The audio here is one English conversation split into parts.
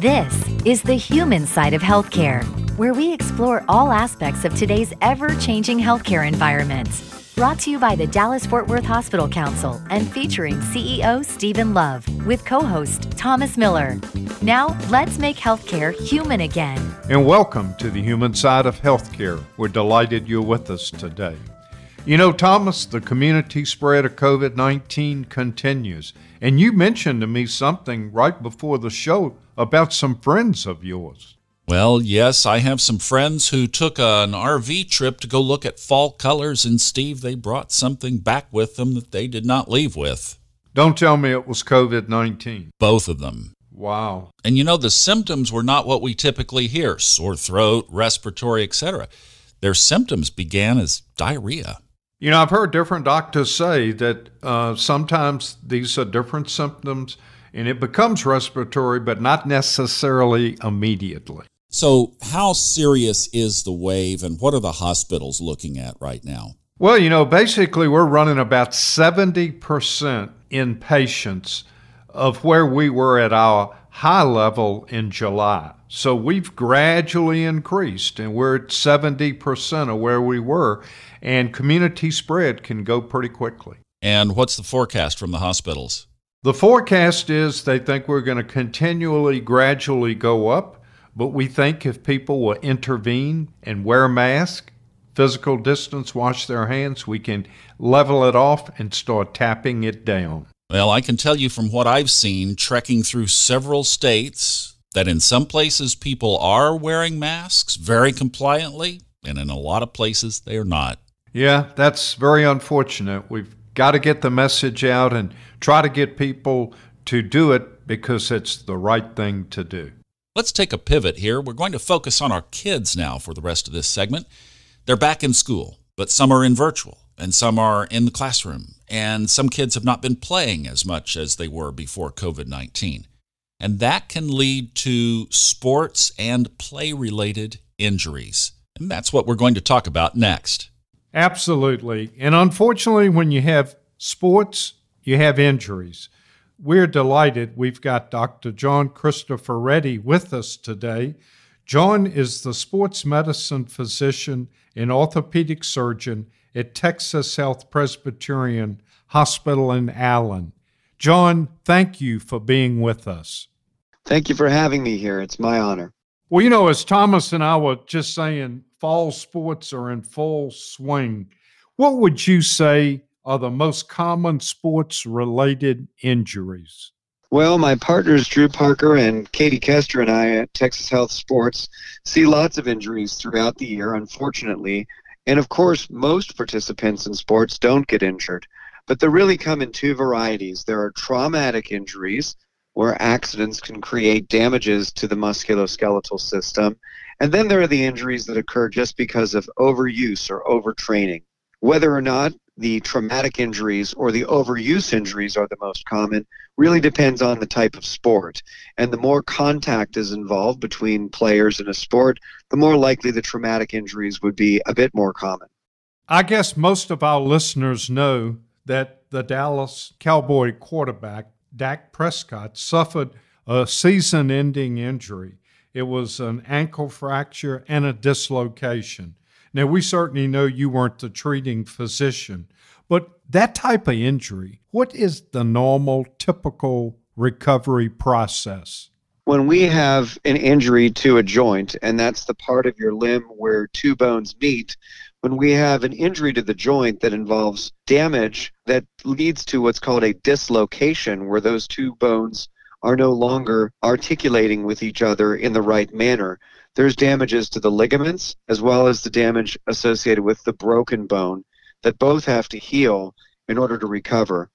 This is The Human Side of Healthcare, where we explore all aspects of today's ever-changing healthcare environment. Brought to you by the Dallas-Fort Worth Hospital Council and featuring CEO Stephen Love with co-host Thomas Miller. Now, let's make healthcare human again. And welcome to The Human Side of Healthcare. We're delighted you're with us today. You know, Thomas, the community spread of COVID-19 continues. And you mentioned to me something right before the show about some friends of yours. Well, yes, I have some friends who took an RV trip to go look at fall colors, and Steve, they brought something back with them that they did not leave with. Don't tell me it was COVID-19. Both of them. Wow. And you know, the symptoms were not what we typically hear, sore throat, respiratory, etc. Their symptoms began as diarrhea. You know, I've heard different doctors say that sometimes these are different symptoms and it becomes respiratory, but not necessarily immediately. So how serious is the wave and what are the hospitals looking at right now? Well, you know, basically we're running about 70% in patients of where we were at our high level in July. So we've gradually increased, and we're at 70% of where we were, and community spread can go pretty quickly. And what's the forecast from the hospitals? The forecast is they think we're going to continually, gradually go up, but we think if people will intervene and wear a mask, physical distance, wash their hands, we can level it off and start tapping it down. Well, I can tell you from what I've seen trekking through several states that in some places people are wearing masks very compliantly, and in a lot of places they are not. Yeah, that's very unfortunate. We've got to get the message out and try to get people to do it because it's the right thing to do. Let's take a pivot here. We're going to focus on our kids now for the rest of this segment. They're back in school, but some are in virtual and some are in the classroom. And some kids have not been playing as much as they were before COVID-19. And that can lead to sports and play-related injuries. And that's what we're going to talk about next. Absolutely. And unfortunately, when you have sports, you have injuries. We're delighted we've got Dr. John Christoforetti with us today. John is the sports medicine physician and orthopedic surgeon at Texas Health Presbyterian Hospital in Allen. John, thank you for being with us. Thank you for having me here. It's my honor. Well, you know, as Thomas and I were just saying, fall sports are in full swing. What would you say are the most common sports-related injuries? Well, my partners, Drew Parker and Katie Kester, and I at Texas Health Sports see lots of injuries throughout the year, unfortunately. And of course, most participants in sports don't get injured, but they really come in two varieties. There are traumatic injuries, where accidents can create damages to the musculoskeletal system. And then there are the injuries that occur just because of overuse or overtraining. Whether or not the traumatic injuries or the overuse injuries are the most common really depends on the type of sport. And the more contact is involved between players in a sport, the more likely the traumatic injuries would be a bit more common. I guess most of our listeners know that the Dallas Cowboy quarterback, Dak Prescott, suffered a season-ending injury. It was an ankle fracture and a dislocation. Now, we certainly know you weren't the treating physician, but that type of injury, what is the normal, typical recovery process? When we have an injury to a joint, and that's the part of your limb where two bones meet, when we have an injury to the joint that involves damage that leads to what's called a dislocation, where those two bones are no longer articulating with each other in the right manner, there's damages to the ligaments as well as the damage associated with the broken bone that both have to heal in order to recover.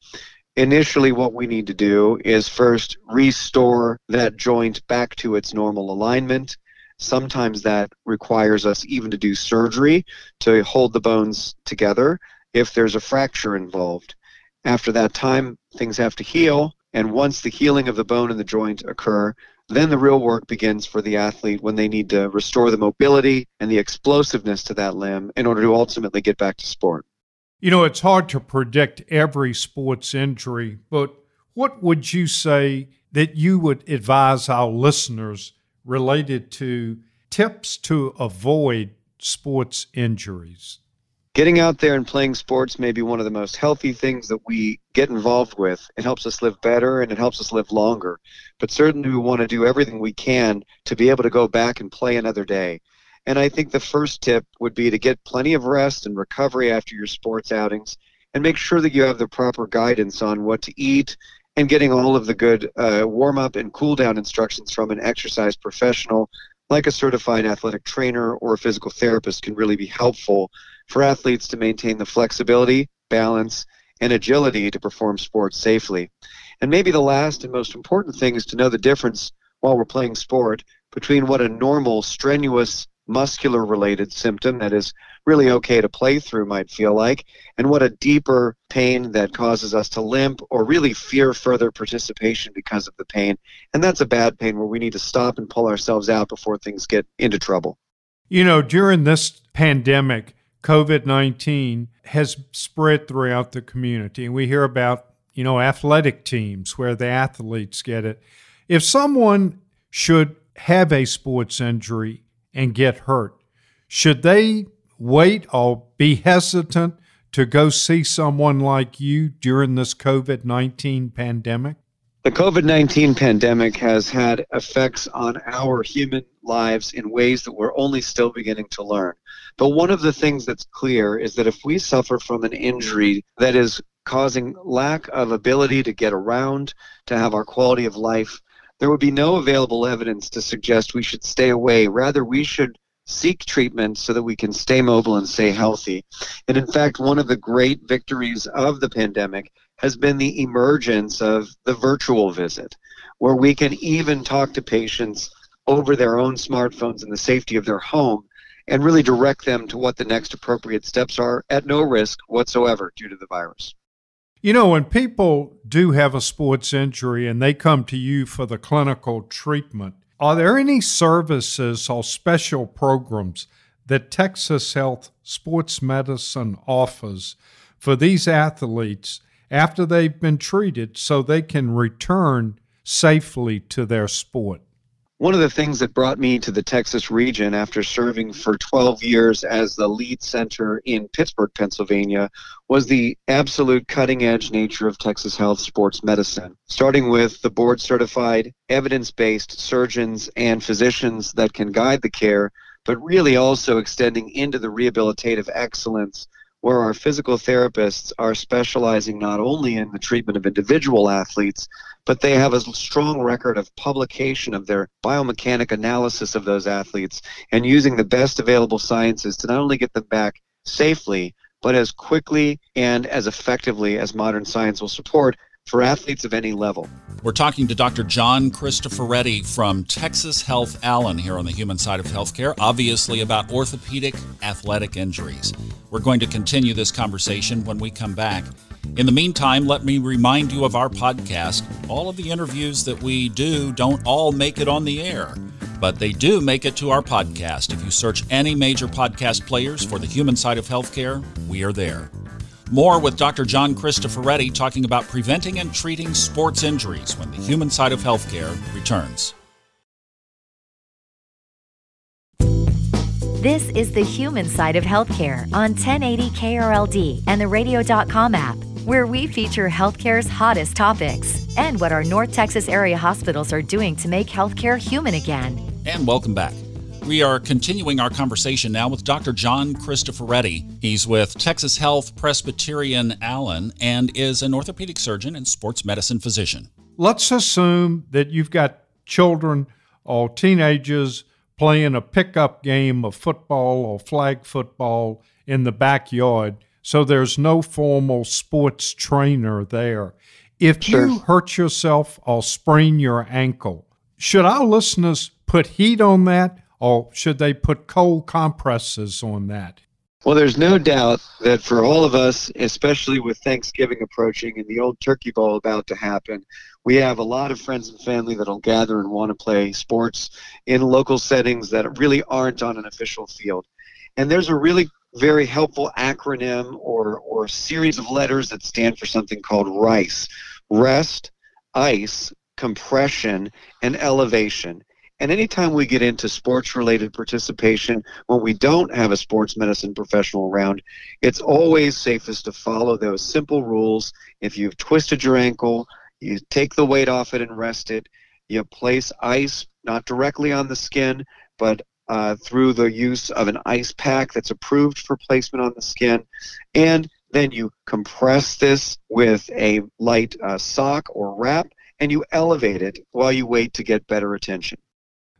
Initially, what we need to do is first restore that joint back to its normal alignment. Sometimes that requires us even to do surgery to hold the bones together if there's a fracture involved. After that time, things have to heal, and once the healing of the bone and the joint occur, then the real work begins for the athlete when they need to restore the mobility and the explosiveness to that limb in order to ultimately get back to sport. You know, it's hard to predict every sports injury, but what would you say that you would advise our listeners related to tips to avoid sports injuries? Getting out there and playing sports may be one of the most healthy things that we get involved with. It helps us live better and it helps us live longer. But certainly we want to do everything we can to be able to go back and play another day. And I think the first tip would be to get plenty of rest and recovery after your sports outings, and make sure that you have the proper guidance on what to eat and getting all of the good warm-up and cool-down instructions from an exercise professional like a certified athletic trainer or a physical therapist can really be helpful for athletes to maintain the flexibility, balance, and agility to perform sports safely. And maybe the last and most important thing is to know the difference while we're playing sport between what a normal, strenuous, muscular-related symptom that is really okay to play through might feel like, and what a deeper pain that causes us to limp or really fear further participation because of the pain. And that's a bad pain where we need to stop and pull ourselves out before things get into trouble. You know, during this pandemic, COVID-19 has spread throughout the community, and we hear about, you know, athletic teams where the athletes get it. If someone should have a sports injury and get hurt, should they wait or be hesitant to go see someone like you during this COVID-19 pandemic? The COVID-19 pandemic has had effects on our human lives in ways that we're only still beginning to learn. But one of the things that's clear is that if we suffer from an injury that is causing lack of ability to get around, to have our quality of life, there would be no available evidence to suggest we should stay away. Rather, we should seek treatment so that we can stay mobile and stay healthy. And in fact, one of the great victories of the pandemic has been the emergence of the virtual visit, where we can even talk to patients over their own smartphones in the safety of their home and really direct them to what the next appropriate steps are at no risk whatsoever due to the virus. You know, when people do have a sports injury and they come to you for the clinical treatment, are there any services or special programs that Texas Health Sports Medicine offers for these athletes after they've been treated so they can return safely to their sport? One of the things that brought me to the Texas region after serving for 12 years as the lead center in Pittsburgh, Pennsylvania, was the absolute cutting-edge nature of Texas Health Sports Medicine, starting with the board-certified, evidence-based surgeons and physicians that can guide the care, but really also extending into the rehabilitative excellence where our physical therapists are specializing not only in the treatment of individual athletes, but they have a strong record of publication of their biomechanic analysis of those athletes and using the best available sciences to not only get them back safely, but as quickly and as effectively as modern science will support for athletes of any level. We're talking to Dr. John Christoforetti from Texas Health Allen here on the Human Side of Healthcare, obviously about orthopedic athletic injuries. We're going to continue this conversation when we come back. In the meantime, let me remind you of our podcast. All of the interviews that we do don't all make it on the air, but they do make it to our podcast. If you search any major podcast players for the Human Side of Healthcare, we are there. More with Dr. John Christoforetti talking about preventing and treating sports injuries when the Human Side of Healthcare returns. This is the Human Side of Healthcare on 1080 KRLD and the radio.com app, where we feature healthcare's hottest topics and what our North Texas area hospitals are doing to make healthcare human again. And welcome back. We are continuing our conversation now with Dr. John Christoforetti. He's with Texas Health Presbyterian Allen and is an orthopedic surgeon and sports medicine physician. Let's assume that you've got children or teenagers playing a pickup game of football or flag football in the backyard, so there's no formal sports trainer there. If you hurt yourself or sprain your ankle, should our listeners put heat on that, or should they put cold compresses on that? Well, there's no doubt that for all of us, especially with Thanksgiving approaching and the old turkey bowl about to happen, we have a lot of friends and family that'll gather and want to play sports in local settings that really aren't on an official field. And there's a really very helpful acronym or series of letters that stand for something called RICE. Rest, ice, compression, and elevation. And anytime we get into sports-related participation, when we don't have a sports medicine professional around, it's always safest to follow those simple rules. If you've twisted your ankle, you take the weight off it and rest it. You place ice, not directly on the skin, but through the use of an ice pack that's approved for placement on the skin. And then you compress this with a light sock or wrap, and you elevate it while you wait to get better attention.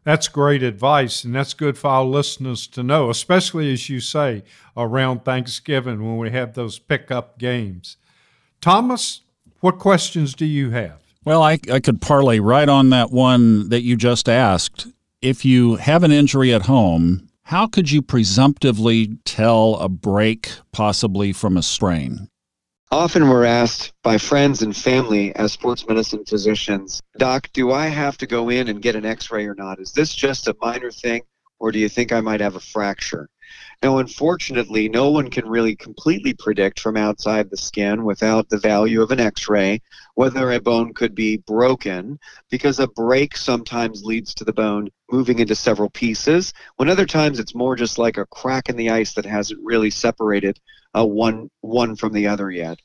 That's great advice, and that's good for our listeners to know, especially, as you say, around Thanksgiving when we have those pickup games. Thomas, what questions do you have? Well, I could parlay right on that one that you just asked. If you have an injury at home, how could you presumptively tell a break possibly from a strain? Often we're asked by friends and family as sports medicine physicians, Doc, do I have to go in and get an x-ray or not? Is this just a minor thing, or do you think I might have a fracture? Now, unfortunately, no one can really completely predict from outside the skin without the value of an x-ray whether a bone could be broken, because a break sometimes leads to the bone moving into several pieces, when other times it's more just like a crack in the ice that hasn't really separated one from the other yet.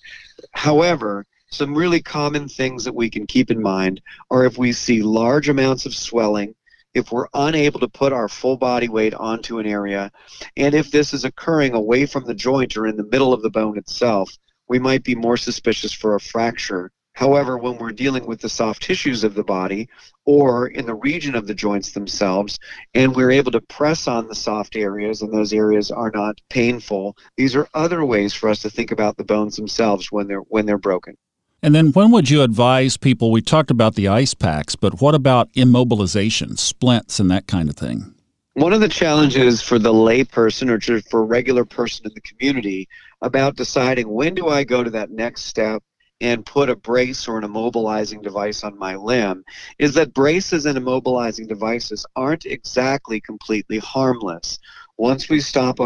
However, some really common things that we can keep in mind are if we see large amounts of swelling, if we're unable to put our full body weight onto an area, and if this is occurring away from the joint or in the middle of the bone itself, we might be more suspicious for a fracture. However, when we're dealing with the soft tissues of the body or in the region of the joints themselves, and we're able to press on the soft areas and those areas are not painful, these are other ways for us to think about the bones themselves when they're broken. And then when would you advise people, we talked about the ice packs, but what about immobilization, splints, and that kind of thing? One of the challenges for the lay person or just for a regular person in the community about deciding when do I go to that next step and put a brace or an immobilizing device on my limb is that braces and immobilizing devices aren't exactly completely harmless. Once we stop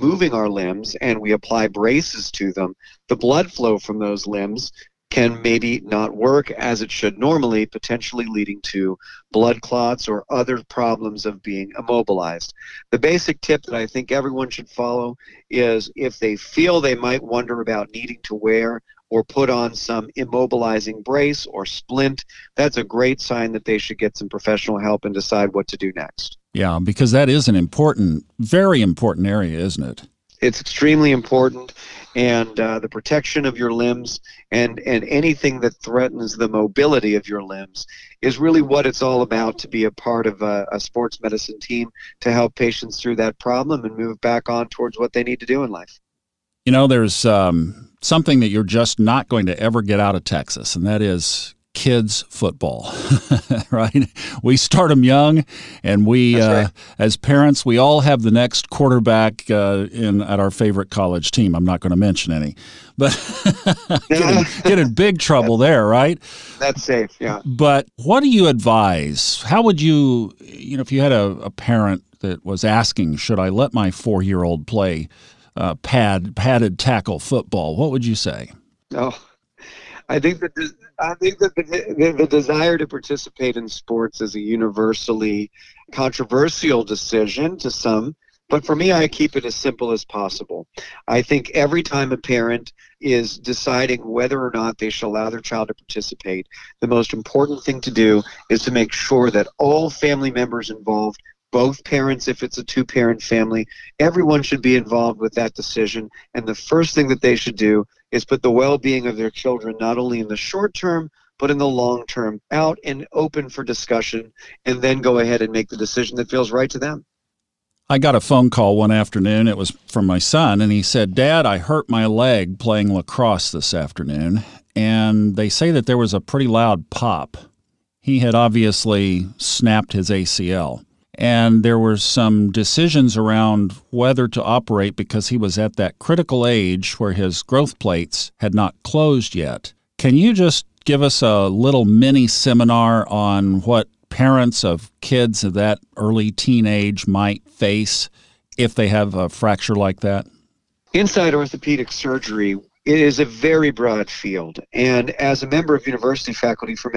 moving our limbs and we apply braces to them, the blood flow from those limbs can maybe not work as it should normally, potentially leading to blood clots or other problems of being immobilized. The basic tip that I think everyone should follow is if they feel they might wonder about needing to wear or put on some immobilizing brace or splint, that's a great sign that they should get some professional help and decide what to do next. Yeah, because that is an important, very important area, isn't it? It's extremely important, and the protection of your limbs and anything that threatens the mobility of your limbs is really what it's all about to be a part of a sports medicine team to help patients through that problem and move back on towards what they need to do in life. You know, there's something that you're just not going to ever get out of Texas, and that is kids football, right? We start them young, and we, right, as parents, we all have the next quarterback at our favorite college team. I'm not going to mention any, but get in big trouble there, right? That's safe, yeah. But what do you advise? How would you, if you had a parent that was asking, should I let my 4-year-old play padded tackle football? What would you say? Oh, I think that the desire to participate in sports is a universally controversial decision to some, but for me, I keep it as simple as possible. I think every time a parent is deciding whether or not they should allow their child to participate, the most important thing to do is to make sure that all family members involved, both parents, if it's a two-parent family, everyone should be involved with that decision. And the first thing that they should do is put the well-being of their children, not only in the short term, but in the long term, out and open for discussion, and then go ahead and make the decision that feels right to them. I got a phone call one afternoon. It was from my son, and he said, Dad, I hurt my leg playing lacrosse this afternoon, and they say that there was a pretty loud pop. He had obviously snapped his ACL. And there were some decisions around whether to operate because he was at that critical age where his growth plates had not closed yet. Can you just give us a little mini seminar on what parents of kids of that early teenage might face if they have a fracture like that? Inside orthopedic surgery, It is a very broad field, and as a member of university faculty for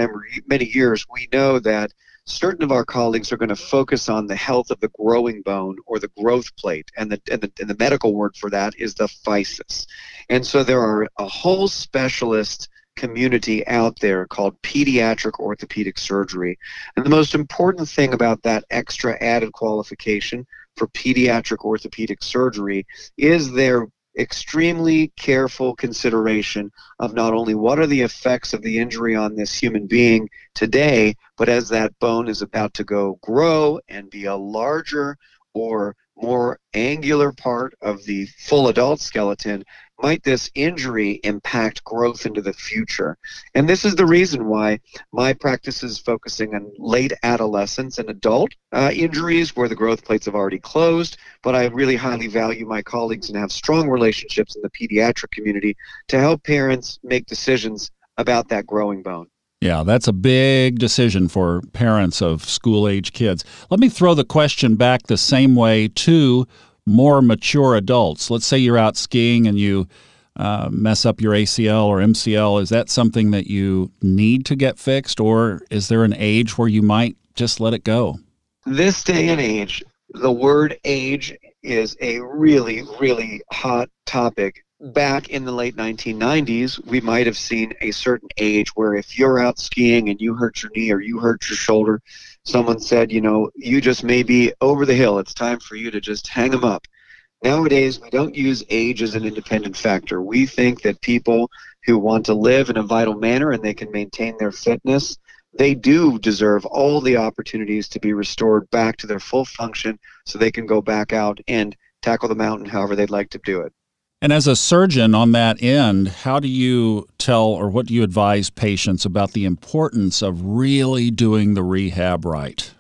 many years, we know that certain of our colleagues are going to focus on the health of the growing bone or the growth plate, and the medical word for that is the physis. And so there are a whole specialist community out there called pediatric orthopedic surgery. And the most important thing about that extra added qualification for pediatric orthopedic surgery is their extremely careful consideration of not only what are the effects of the injury on this human being today, but as that bone is about to go grow and be a larger or more angular part of the full adult skeleton, might this injury impact growth into the future? And this is the reason why my practice is focusing on late adolescence and adult injuries where the growth plates have already closed, but I really highly value my colleagues and have strong relationships in the pediatric community to help parents make decisions about that growing bone. Yeah, that's a big decision for parents of school-age kids. Let me throw the question back the same way to more mature adults. Let's say you're out skiing and you mess up your ACL or MCL. Is that something that you need to get fixed, or is there an age where you might just let it go? This day and age, the word age is a really, really hot topic. Back in the late 1990s, we might have seen a certain age where if you're out skiing and you hurt your knee or you hurt your shoulder, someone said, you know, you just may be over the hill. It's time for you to just hang them up. Nowadays, we don't use age as an independent factor. We think that people who want to live in a vital manner and they can maintain their fitness, they do deserve all the opportunities to be restored back to their full function so they can go back out and tackle the mountain however they'd like to do it. And as a surgeon on that end, how do you tell or what do you advise patients about the importance of really doing the rehab right?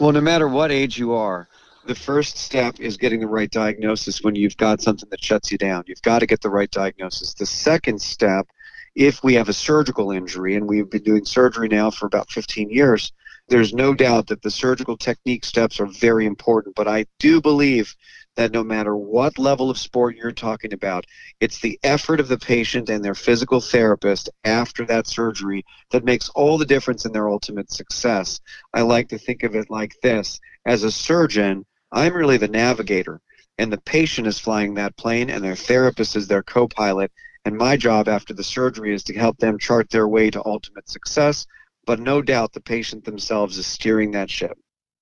Well, no matter what age you are, the first step is getting the right diagnosis when you've got something that shuts you down. You've got to get the right diagnosis. The second step, if we have a surgical injury, and we've been doing surgery now for about 15 years, there's no doubt that the surgical technique steps are very important, but I do believe that no matter what level of sport you're talking about, it's the effort of the patient and their physical therapist after that surgery that makes all the difference in their ultimate success. I like to think of it like this. As a surgeon, I'm really the navigator, and the patient is flying that plane, and their therapist is their co-pilot, and my job after the surgery is to help them chart their way to ultimate success, but no doubt the patient themselves is steering that ship.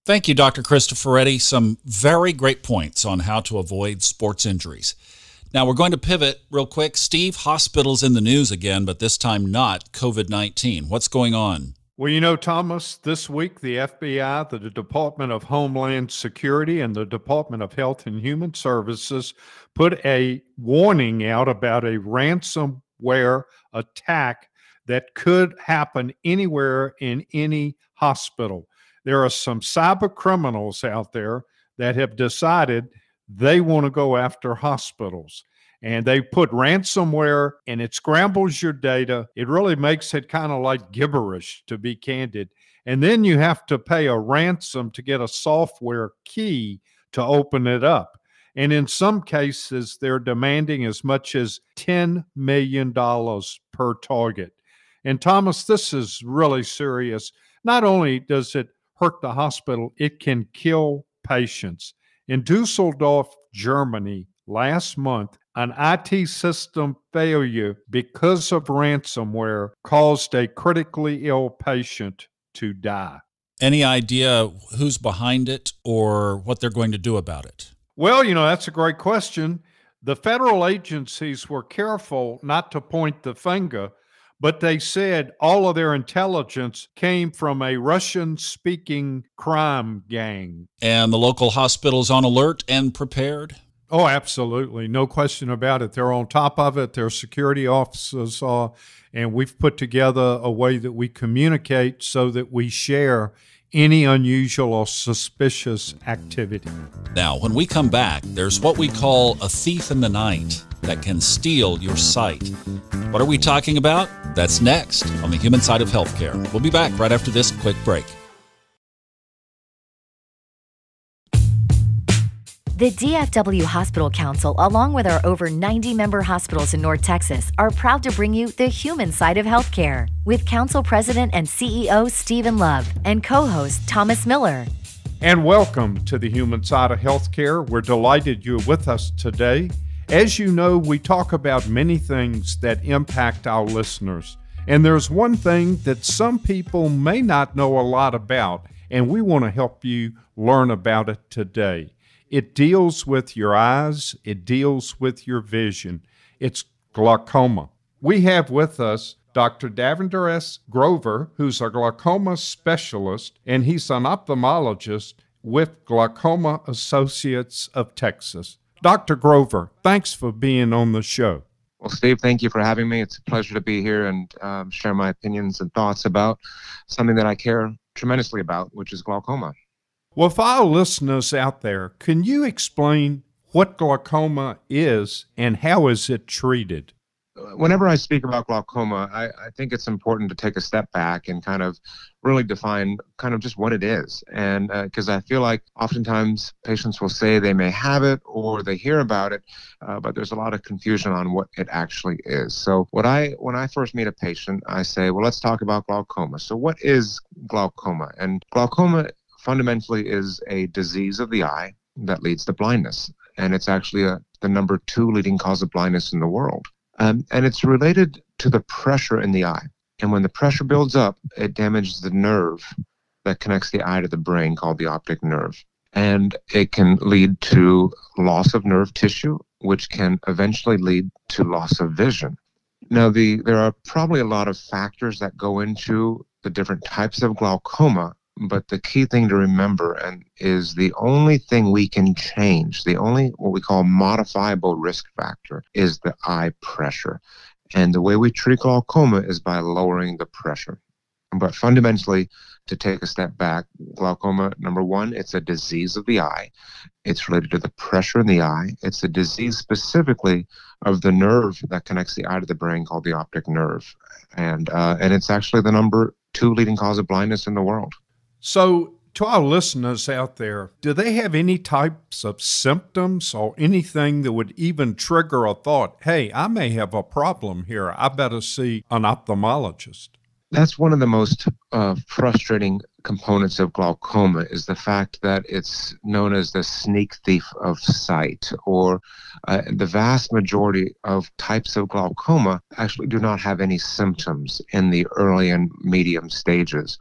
Thank you, Dr. Christoforetti. Some very great points on how to avoid sports injuries. Now, we're going to pivot real quick. Steve, hospitals in the news again, but this time not COVID-19. What's going on? Well, you know, Thomas, this week, the FBI, the Department of Homeland Security, and the Department of Health and Human Services put a warning out about a ransomware attack that could happen anywhere in any hospital. There are some cyber criminals out there that have decided they want to go after hospitals. And they put ransomware, and it scrambles your data. It really makes it kind of like gibberish, to be candid. And then you have to pay a ransom to get a software key to open it up. And in some cases, they're demanding as much as $10 million per target. And Thomas, this is really serious. Not only does it hurt the hospital, it can kill patients. In Düsseldorf, Germany, last month, an IT system failure because of ransomware caused a critically ill patient to die. Any idea who's behind it or what they're going to do about it? Well, you know, that's a great question. The federal agencies were careful not to point the finger, but they said all of their intelligence came from a Russian-speaking crime gang. And the local hospital's on alert and prepared? Oh, absolutely. No question about it. They're on top of it. Their security officers are, and we've put together a way that we communicate so that we share any unusual or suspicious activity. Now, when we come back, there's what we call a thief in the night that can steal your sight. What are we talking about? That's next on The Human Side of Healthcare. We'll be back right after this quick break. The DFW Hospital Council, along with our over 90 member hospitals in North Texas, are proud to bring you The Human Side of Healthcare with Council President and CEO Stephen Love and co-host Thomas Miller. And welcome to The Human Side of Healthcare. We're delighted you're with us today. As you know, we talk about many things that impact our listeners. And there's one thing that some people may not know a lot about, and we want to help you learn about it today. It deals with your eyes. It deals with your vision. It's glaucoma. We have with us Dr. Davinder S. Grover, who's a glaucoma specialist, and he's an ophthalmologist with Glaucoma Associates of Texas. Dr. Grover, thanks for being on the show. Well, Steve, thank you for having me. It's a pleasure to be here and share my opinions and thoughts about something that I care tremendously about, which is glaucoma. Well, for our listeners out there, can you explain what glaucoma is and how is it treated? Whenever I speak about glaucoma, I think it's important to take a step back and kind of really define kind of just what it is. And because I feel like oftentimes patients will say they may have it or they hear about it, but there's a lot of confusion on what it actually is. So when I first meet a patient, I say, well, let's talk about glaucoma. So what is glaucoma? And glaucoma fundamentally is a disease of the eye that leads to blindness. And it's actually the #2 leading cause of blindness in the world. And it's related to the pressure in the eye. And when the pressure builds up, it damages the nerve that connects the eye to the brain called the optic nerve. And it can lead to loss of nerve tissue, which can eventually lead to loss of vision. Now, there are probably a lot of factors that go into the different types of glaucoma, but the key thing to remember is the only thing we can change, the only what we call modifiable risk factor, is the eye pressure. And the way we treat glaucoma is by lowering the pressure. But fundamentally, to take a step back, glaucoma, #1, it's a disease of the eye. It's related to the pressure in the eye. It's a disease specifically of the nerve that connects the eye to the brain called the optic nerve. And it's actually the #2 leading cause of blindness in the world. So to our listeners out there, do they have any types of symptoms or anything that would even trigger a thought, hey, I may have a problem here. I better see an ophthalmologist? That's one of the most frustrating components of glaucoma, is the fact that it's known as the sneak thief of sight, or the vast majority of types of glaucoma actually do not have any symptoms in the early and medium stages.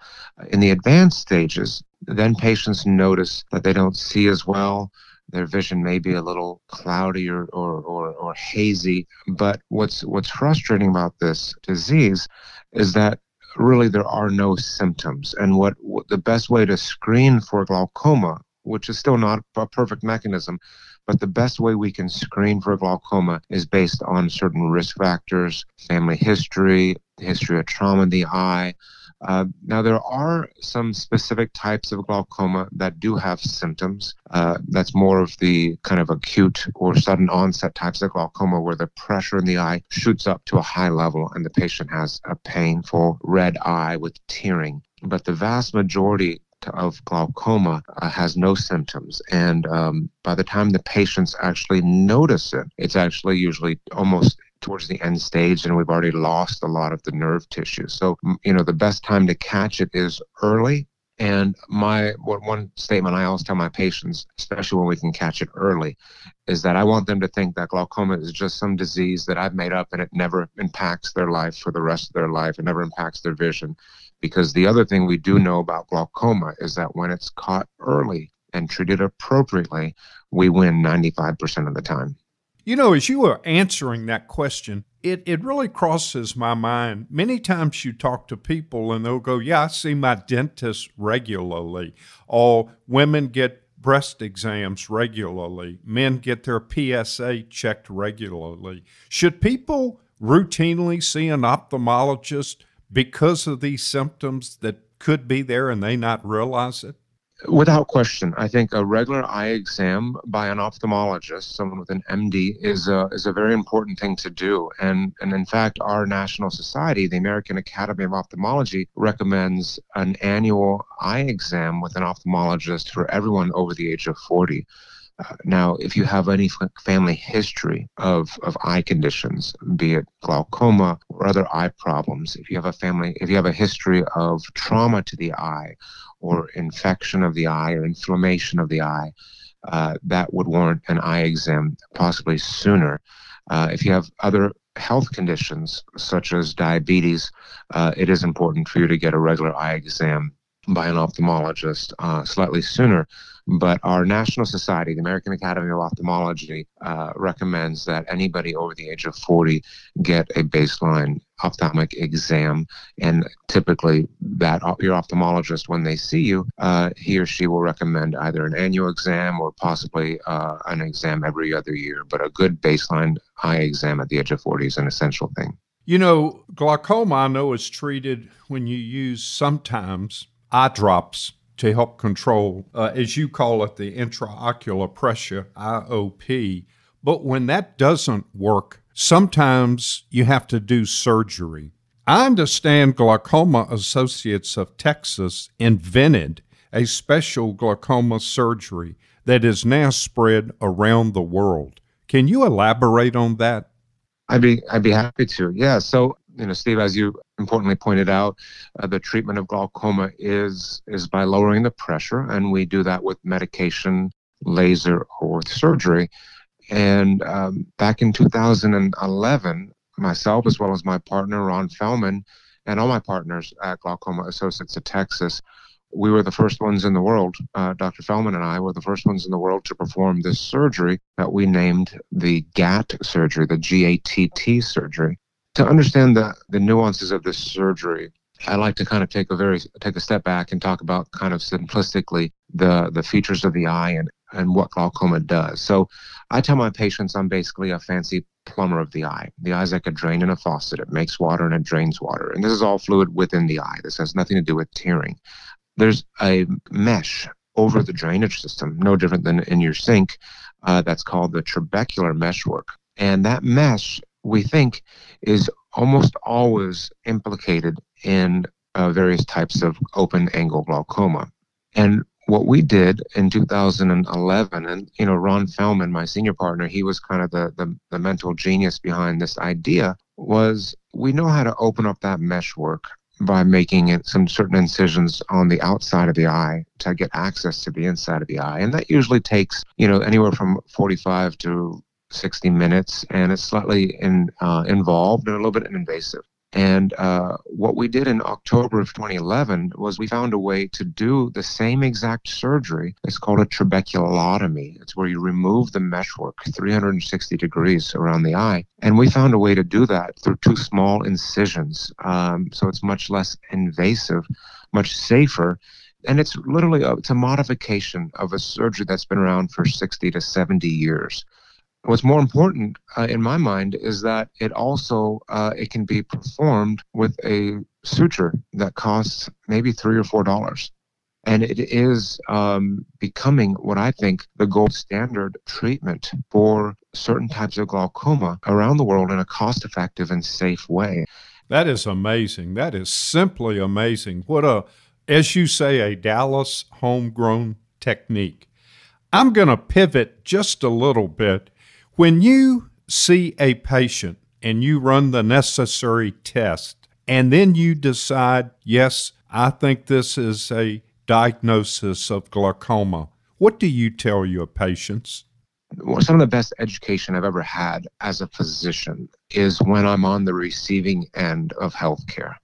In the advanced stages, then patients notice that they don't see as well. Their vision may be a little cloudy or hazy. But what's frustrating about this disease is that really, there are no symptoms. And what the best way to screen for glaucoma, which is still not a perfect mechanism, but the best way we can screen for glaucoma is based on certain risk factors, family history, the history of trauma in the eye. Now, there are some specific types of glaucoma that do have symptoms. That's more of the kind of acute or sudden onset types of glaucoma where the pressure in the eye shoots up to a high level and the patient has a painful red eye with tearing. But the vast majority of glaucoma has no symptoms. And by the time the patients actually notice it, it's actually usually almost towards the end stage, and we've already lost a lot of the nerve tissue. So, you know, the best time to catch it is early. And one statement I always tell my patients, especially when we can catch it early, is that I want them to think that glaucoma is just some disease that I've made up and it never impacts their life for the rest of their life. It never impacts their vision. Because the other thing we do know about glaucoma is that when it's caught early and treated appropriately, we win 95% of the time. You know, as you were answering that question, it really crosses my mind. Many times you talk to people and they'll go, yeah, I see my dentist regularly, or women get breast exams regularly, men get their PSA checked regularly. Should people routinely see an ophthalmologist because of these symptoms that could be there and they not realize it? Without question, I think a regular eye exam by an ophthalmologist, someone with an MD, is a very important thing to do. And in fact, our national society, the American Academy of Ophthalmology, recommends an annual eye exam with an ophthalmologist for everyone over the age of 40. Now, if you have any family history of eye conditions, be it glaucoma or other eye problems, if you have a history of trauma to the eye or infection of the eye or inflammation of the eye, that would warrant an eye exam possibly sooner. If you have other health conditions such as diabetes, it is important for you to get a regular eye exam by an ophthalmologist slightly sooner. But our national society, the American Academy of Ophthalmology, recommends that anybody over the age of 40 get a baseline ophthalmic exam. And typically that your ophthalmologist, when they see you, he or she will recommend either an annual exam or possibly an exam every other year. But a good baseline eye exam at the age of 40 is an essential thing. You know, glaucoma, I know, is treated when you use sometimes eye drops to help control, as you call it, the intraocular pressure, IOP. But when that doesn't work, sometimes you have to do surgery. I understand Glaucoma Associates of Texas invented a special glaucoma surgery that is now spread around the world. Can you elaborate on that? I'd be happy to. Yeah. So, you know, Steve, as you importantly pointed out, the treatment of glaucoma is by lowering the pressure, and we do that with medication, laser, or with surgery. And back in 2011, myself, as well as my partner, Ron Fellman, and all my partners at Glaucoma Associates of Texas, we were the first ones in the world, Dr. Fellman and I were the first ones in the world to perform this surgery that we named the GATT surgery, the GATT surgery. To understand the nuances of this surgery, I like to kind of take a step back and talk about kind of simplistically the features of the eye and what glaucoma does. So I tell my patients I'm basically a fancy plumber of the eye. The eye is like a drain in a faucet. It makes water and it drains water. And this is all fluid within the eye. This has nothing to do with tearing. There's a mesh over the drainage system, no different than in your sink. That's called the trabecular meshwork. And that mesh, we think, is almost always implicated in various types of open angle glaucoma. And what we did in 2011, and you know, Ron Fellman, my senior partner, he was kind of the mental genius behind this idea, was we know how to open up that meshwork by making some certain incisions on the outside of the eye to get access to the inside of the eye. And that usually takes, you know, anywhere from 45 to 60 minutes, and it's slightly involved and a little bit invasive. And what we did in October of 2011 was we found a way to do the same exact surgery. It's called a trabeculotomy. It's where you remove the meshwork 360 degrees around the eye. And we found a way to do that through two small incisions. So it's much less invasive, much safer. And it's literally it's a modification of a surgery that's been around for 60 to 70 years. What's more important in my mind is that it also it can be performed with a suture that costs maybe $3 or $4, and it is becoming what I think the gold standard treatment for certain types of glaucoma around the world in a cost-effective and safe way. That is amazing. That is simply amazing. What a, as you say, a Dallas homegrown technique. I'm going to pivot just a little bit. When you see a patient and you run the necessary test, and then you decide, yes, I think this is a diagnosis of glaucoma, what do you tell your patients? Well, some of the best education I've ever had as a physician is when I'm on the receiving end of healthcare.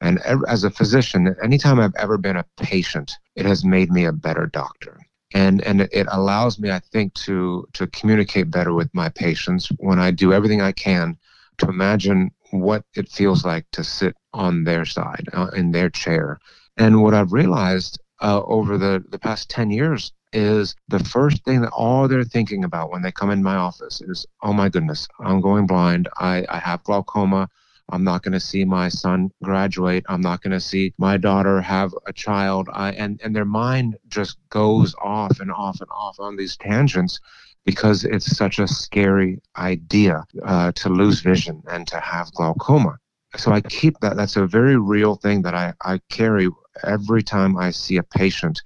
And as a physician, anytime I've ever been a patient, it has made me a better doctor. And it allows me, I think, to communicate better with my patients when I do everything I can to imagine what it feels like to sit on their side, in their chair. And what I've realized over the past 10 years is the first thing that all they're thinking about when they come in my office is, oh my goodness, I'm going blind, I have glaucoma, I'm not going to see my son graduate. I'm not going to see my daughter have a child. And their mind just goes off and off and off on these tangents because it's such a scary idea to lose vision and to have glaucoma. So I keep that. That's a very real thing that I carry every time I see a patient.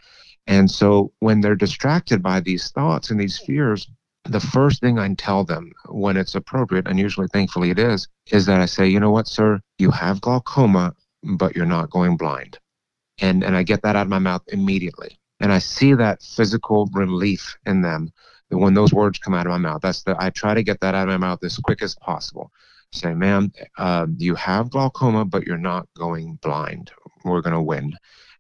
And so when they're distracted by these thoughts and these fears, the first thing I tell them when it's appropriate, and usually thankfully it is that I say, you know what, sir, you have glaucoma, but you're not going blind. And I get that out of my mouth immediately. And I see that physical relief in them when those words come out of my mouth. I try to get that out of my mouth as quick as possible. Say, ma'am, you have glaucoma, but you're not going blind. We're going to win.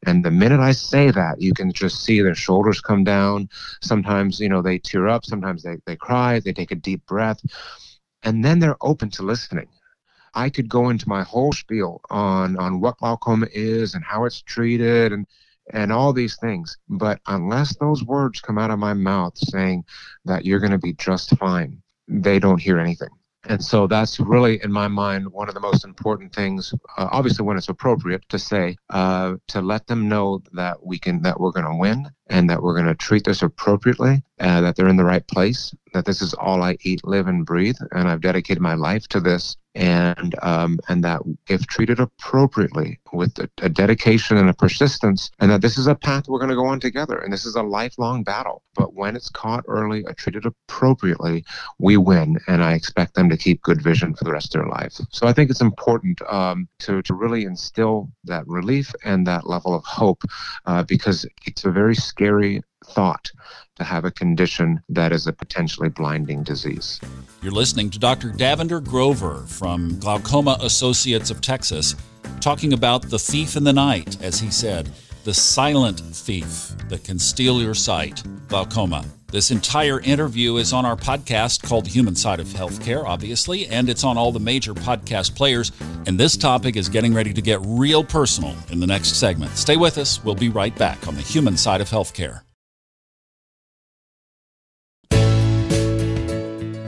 And the minute I say that, you can just see their shoulders come down. Sometimes, you know, they tear up. Sometimes they cry. They take a deep breath. And then they're open to listening. I could go into my whole spiel on what glaucoma is and how it's treated and all these things. But unless those words come out of my mouth saying that you're going to be just fine, they don't hear anything. And so that's really, in my mind, one of the most important things, obviously when it's appropriate to say, to let them know that we're going to win and that we're going to treat this appropriately, that they're in the right place, that this is all I eat, live, and breathe, and I've dedicated my life to this, and that if treated appropriately with a dedication and a persistence, and that this is a path we're going to go on together, and this is a lifelong battle. But when it's caught early, treated appropriately, we win, and I expect them to keep good vision for the rest of their life. So I think it's important to really instill that relief and that level of hope, because it's a very scary thought to have a condition that is a potentially blinding disease. You're listening to Dr. Davinder Grover from Glaucoma Associates of Texas, talking about the thief in the night, as he said, the silent thief that can steal your sight, glaucoma. This entire interview is on our podcast called The Human Side of Health Care, obviously, and it's on all the major podcast players. And this topic is getting ready to get real personal in the next segment. Stay with us. We'll be right back on The Human Side of Health Care.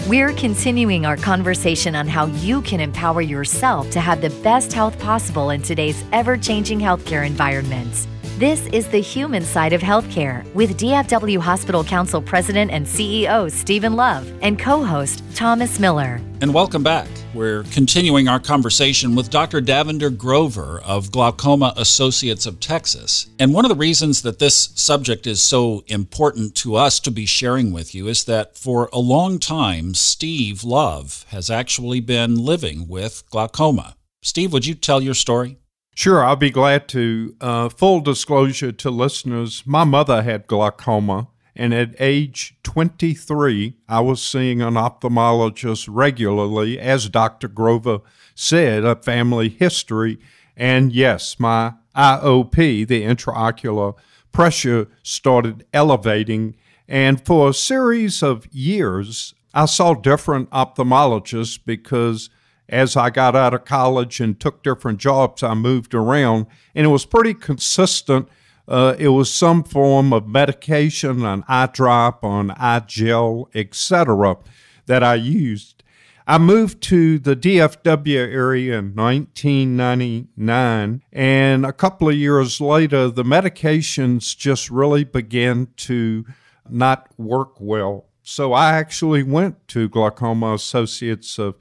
We're continuing our conversation on how you can empower yourself to have the best health possible in today's ever-changing healthcare environments. This is The Human Side of Healthcare with DFW Hospital Council President and CEO Stephen Love and co-host Thomas Miller. And welcome back. We're continuing our conversation with Dr. Davinder Grover of Glaucoma Associates of Texas. And one of the reasons that this subject is so important to us to be sharing with you is that for a long time, Steve Love has actually been living with glaucoma. Steve, would you tell your story? Sure, I'll be glad to. Full disclosure to listeners, my mother had glaucoma. And at age 23, I was seeing an ophthalmologist regularly, as Dr. Grover said, a family history. And yes, my IOP, the intraocular pressure, started elevating. And for a series of years, I saw different ophthalmologists because as I got out of college and took different jobs, I moved around, and it was pretty consistent. It was some form of medication, an eye drop, an eye gel, etc., that I used. I moved to the DFW area in 1999, and a couple of years later, the medications just really began to not work well. So I actually went to Glaucoma Associates of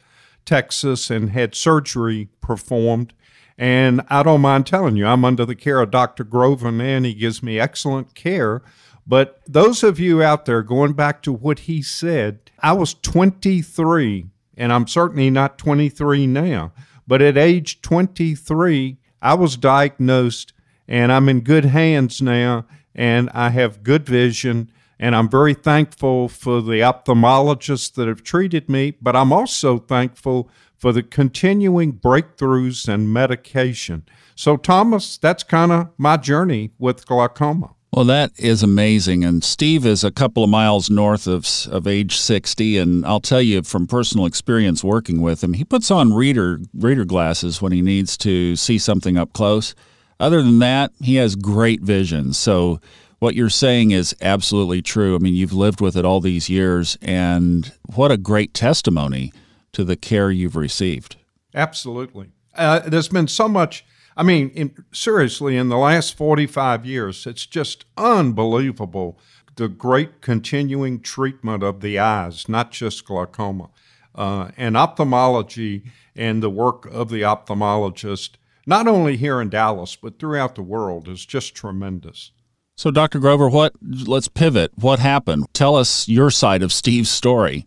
Texas and had surgery performed. And I don't mind telling you, I'm under the care of Dr. Grover, and he gives me excellent care. But those of you out there, going back to what he said, I was 23, and I'm certainly not 23 now. But at age 23, I was diagnosed, and I'm in good hands now, and I have good vision, and I'm very thankful for the ophthalmologists that have treated me, but I'm also thankful for the continuing breakthroughs and medication. So, Thomas, that's kind of my journey with glaucoma. Well, that is amazing. And Steve is a couple of miles north of age 60, and I'll tell you from personal experience working with him, he puts on reader glasses when he needs to see something up close. Other than that, he has great vision. So what you're saying is absolutely true. I mean, you've lived with it all these years, and what a great testimony to the care you've received. Absolutely. There's been so much, I mean, seriously, in the last 45 years, it's just unbelievable, the great continuing treatment of the eyes, not just glaucoma, and ophthalmology and the work of the ophthalmologist, not only here in Dallas, but throughout the world, is just tremendous. So, Dr. Grover, let's pivot. What happened? Tell us your side of Steve's story.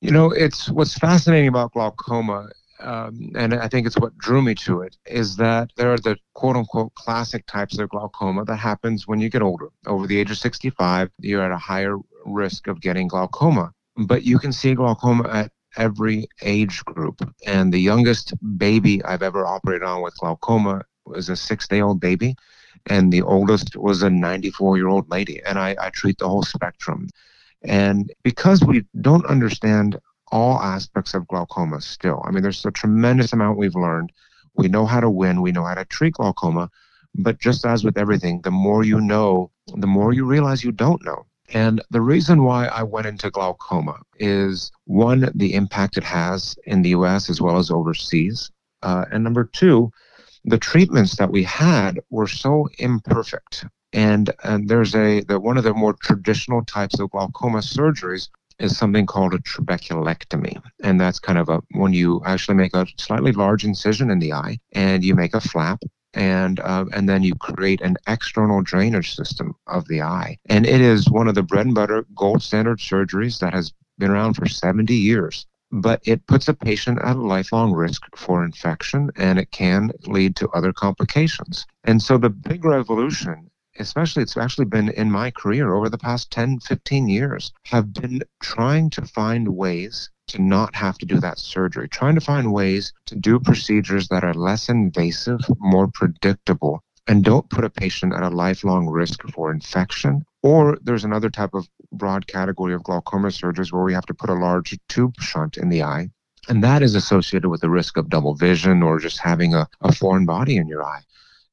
You know, it's what's fascinating about glaucoma, and I think it's what drew me to it, is that there are the quote-unquote classic types of glaucoma that happens when you get older. Over the age of 65, you're at a higher risk of getting glaucoma. But you can see glaucoma at every age group. And the youngest baby I've ever operated on with glaucoma was a 6-day-old baby. And the oldest was a 94-year-old lady, and I treat the whole spectrum. And because we don't understand all aspects of glaucoma still, I mean, there's a tremendous amount we've learned. We know how to win, we know how to treat glaucoma, but just as with everything, the more you know, the more you realize you don't know. And the reason why I went into glaucoma is, one, the impact it has in the U.S. as well as overseas, and number two, the treatments that we had were so imperfect. And there's one of the more traditional types of glaucoma surgeries is something called a trabeculectomy. And that's kind of when you actually make a slightly large incision in the eye and you make a flap and then you create an external drainage system of the eye. And it is one of the bread and butter gold standard surgeries that has been around for 70 years. But it puts a patient at a lifelong risk for infection, and it can lead to other complications. And so the big revolution, especially it's actually been in my career over the past 10, 15 years, have been trying to find ways to not have to do that surgery, trying to find ways to do procedures that are less invasive, more predictable, and don't put a patient at a lifelong risk for infection. Or there's another type of broad category of glaucoma surgeries where we have to put a large tube shunt in the eye, and that is associated with the risk of double vision or just having a foreign body in your eye.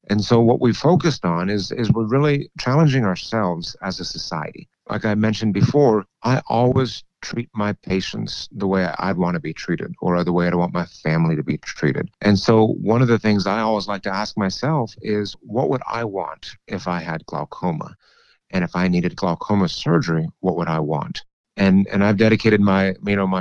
And so what we focused on is we're really challenging ourselves as a society. Like I mentioned before, I always treat my patients the way I want to be treated or the way I want my family to be treated. And so one of the things I always like to ask myself is, what would I want if I had glaucoma? And if I needed glaucoma surgery, what would I want? And I've dedicated my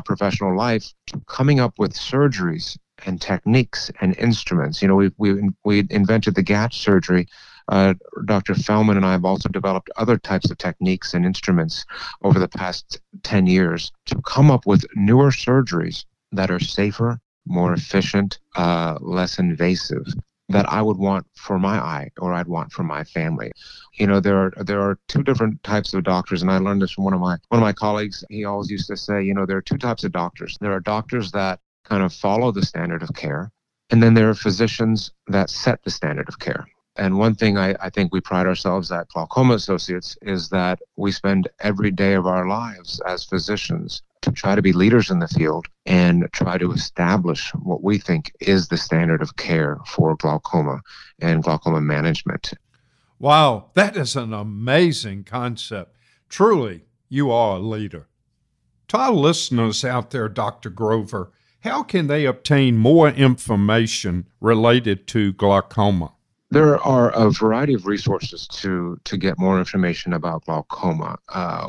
professional life to coming up with surgeries and techniques and instruments. You know, we invented the GATT surgery. Dr. Fellman and I have also developed other types of techniques and instruments over the past 10 years to come up with newer surgeries that are safer, more efficient, less invasive, that I would want for my eye or I'd want for my family. You know, there are two different types of doctors, and I learned this from one of my colleagues. He always used to say, you know, there are two types of doctors. There are doctors that kind of follow the standard of care, and then there are physicians that set the standard of care. And one thing I think we pride ourselves at Glaucoma Associates is that we spend every day of our lives as physicians to try to be leaders in the field and try to establish what we think is the standard of care for glaucoma and glaucoma management. Wow, that is an amazing concept. Truly, you are a leader. To our listeners out there, Dr. Grover, how can they obtain more information related to glaucoma? There are a variety of resources to get more information about glaucoma.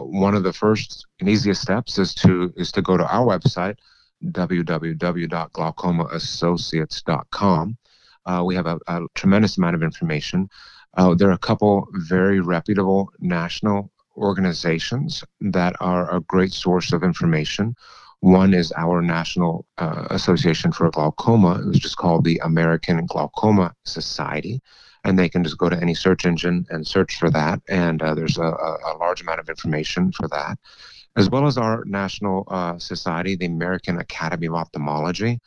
One of the first and easiest steps is to go to our website, www.glaucomaassociates.com. We have a tremendous amount of information. There are a couple very reputable national organizations that are a great source of information. One is our National Association for Glaucoma. It was just called the American Glaucoma Society. And they can just go to any search engine and search for that. And there's a large amount of information for that, as well as our national society, the American Academy of Ophthalmology.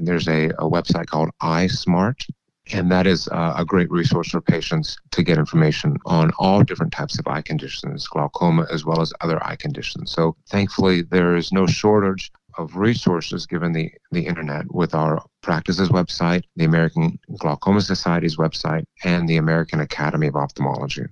There's a website called EyeSmart. And that is a great resource for patients to get information on all different types of eye conditions, glaucoma as well as other eye conditions. So thankfully, there is no shortage of resources given the internet with our practices website, the American Glaucoma Society's website, and the American Academy of Ophthalmology.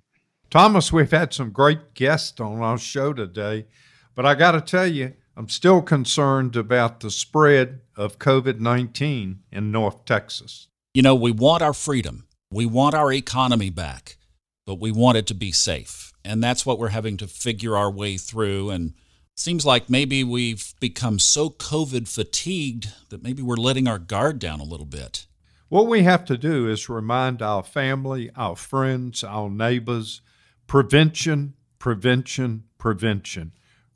Thomas, we've had some great guests on our show today, but I got to tell you, I'm still concerned about the spread of COVID-19 in North Texas. You know, we want our freedom, we want our economy back, but we want it to be safe. And that's what we're having to figure our way through. And it seems like maybe we've become so COVID fatigued that maybe we're letting our guard down a little bit. What we have to do is remind our family, our friends, our neighbors, Prevention, prevention, prevention.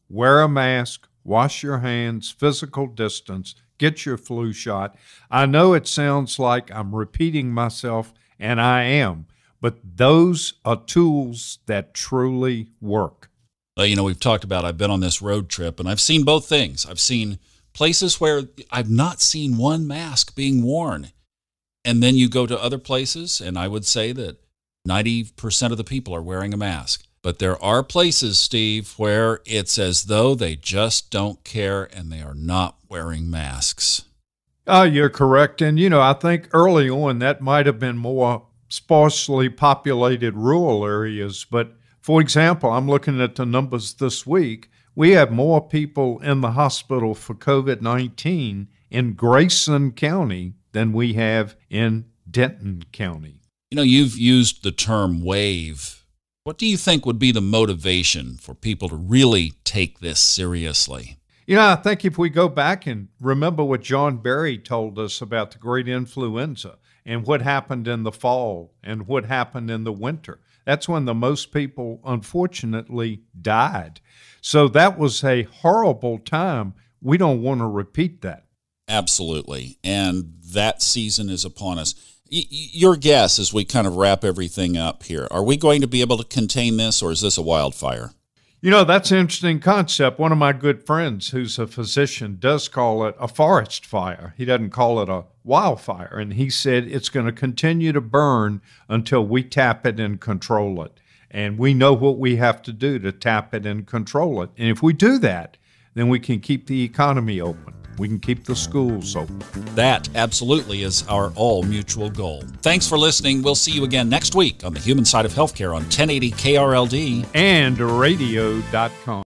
Wear a mask, wash your hands, physical distance, get your flu shot. I know it sounds like I'm repeating myself, and I am, but those are tools that truly work. You know, we've talked about, I've been on this road trip, and I've seen both things. I've seen places where I've not seen one mask being worn. And then you go to other places, and I would say that 90% of the people are wearing a mask. But there are places, Steve, where it's as though they just don't care and they are not wearing masks. Oh, you're correct. And, you know, I think early on that might have been more sparsely populated rural areas. But, for example, I'm looking at the numbers this week. We have more people in the hospital for COVID-19 in Grayson County than we have in Denton County. You know, you've used the term wave. What do you think would be the motivation for people to really take this seriously? You know, I think if we go back and remember what John Barry told us about the great influenza and what happened in the fall and what happened in the winter, that's when the most people, unfortunately, died. So that was a horrible time. We don't want to repeat that. Absolutely. And that season is upon us. Your guess as we kind of wrap everything up here, are we going to be able to contain this, or is this a wildfire? You know, that's an interesting concept. One of my good friends who's a physician does call it a forest fire. He doesn't call it a wildfire. And he said it's going to continue to burn until we tap it and control it. And we know what we have to do to tap it and control it. And if we do that, then we can keep the economy open. We can keep the schools open. That absolutely is our all mutual goal. Thanks for listening. We'll see you again next week on The Human Side of Healthcare on 1080 KRLD and radio.com.